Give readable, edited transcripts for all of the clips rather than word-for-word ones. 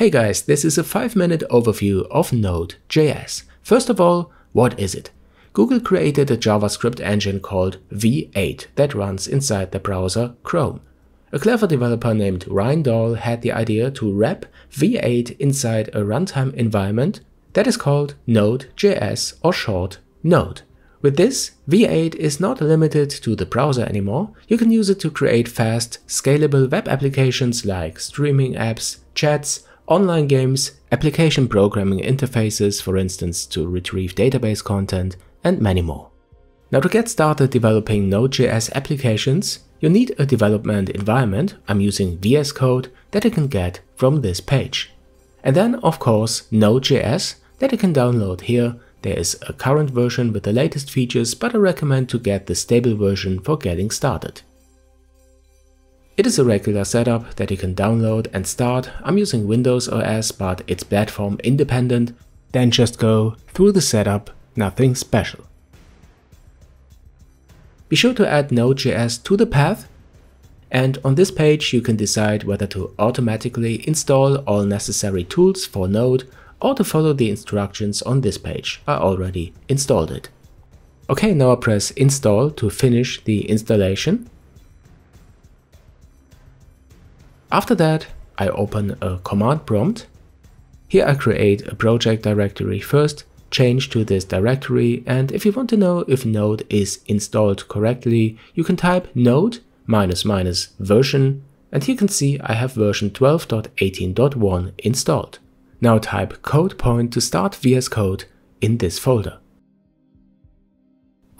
Hey guys, this is a 5-minute overview of Node.js. First of all, what is it? Google created a JavaScript engine called V8 that runs inside the browser Chrome. A clever developer named Ryan Dahl had the idea to wrap V8 inside a runtime environment that is called Node.js, or short, Node. With this, V8 is not limited to the browser anymore. You can use it to create fast, scalable web applications like streaming apps, chats, online games, application programming interfaces, for instance, to retrieve database content, and many more. Now, to get started developing Node.js applications, you need a development environment, I'm using VS Code, that you can get from this page. And then, of course, Node.js, that you can download here. There is a current version with the latest features, but I recommend to get the stable version for getting started. It is a regular setup that you can download and start. I'm using Windows OS, but it's platform independent. Then just go through the setup, nothing special. Be sure to add Node.js to the path, and on this page you can decide whether to automatically install all necessary tools for Node or to follow the instructions on this page. I already installed it. Okay, now I press install to finish the installation. After that, I open a command prompt. Here I create a project directory first, change to this directory, and if you want to know if Node is installed correctly, you can type node --version, and you can see I have version 12.18.1 installed. Now type code point to start VS Code in this folder.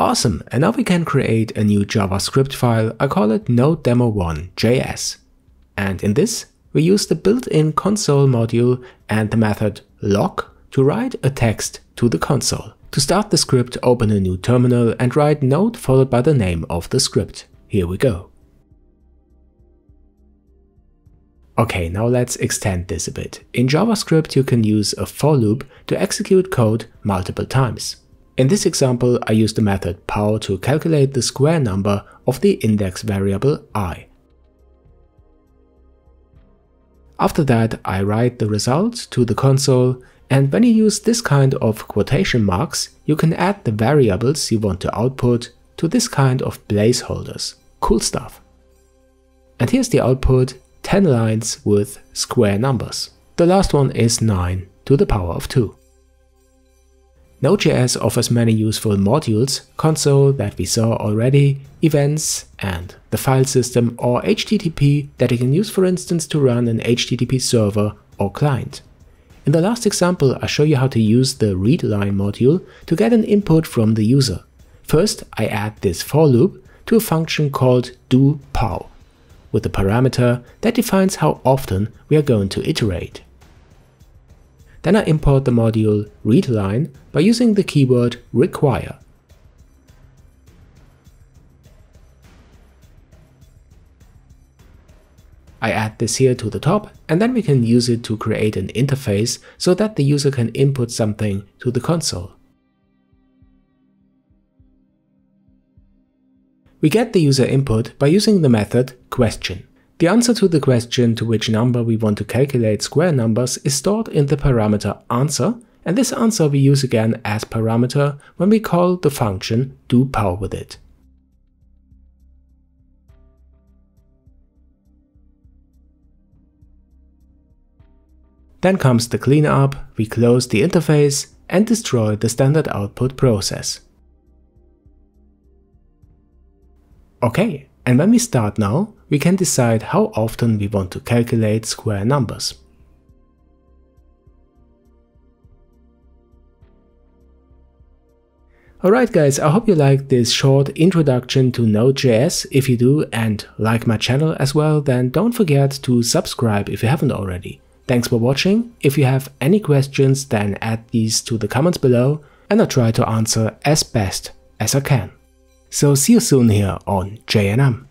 Awesome, and now we can create a new JavaScript file. I call it node-demo1.js. And in this, we use the built-in console module and the method log to write a text to the console. To start the script, open a new terminal and write node followed by the name of the script. Here we go. Okay, now let's extend this a bit. In JavaScript, you can use a for loop to execute code multiple times. In this example, I use the method power to calculate the square number of the index variable I. After that, I write the result to the console, and when you use this kind of quotation marks, you can add the variables you want to output to this kind of placeholders. Cool stuff. And here's the output, 10 lines with square numbers. The last one is 9 to the power of 2. Node.js offers many useful modules, console that we saw already, events and the file system, or HTTP that you can use, for instance, to run an HTTP server or client. In the last example, I show you how to use the readLine module to get an input from the user. First, I add this for loop to a function called doPow with a parameter that defines how often we are going to iterate. Then I import the module readLine by using the keyword require. I add this here to the top, and then we can use it to create an interface so that the user can input something to the console. We get the user input by using the method question. The answer to the question to which number we want to calculate square numbers is stored in the parameter answer, and this answer we use again as parameter when we call the function doPow with it. Then comes the cleanup, we close the interface and destroy the standard output process. Okay, and when we start now, we can decide how often we want to calculate square numbers. Alright guys, I hope you liked this short introduction to Node.js. If you do and like my channel as well, then don't forget to subscribe if you haven't already. Thanks for watching. If you have any questions, then add these to the comments below and I'll try to answer as best as I can. So see you soon here on JNM.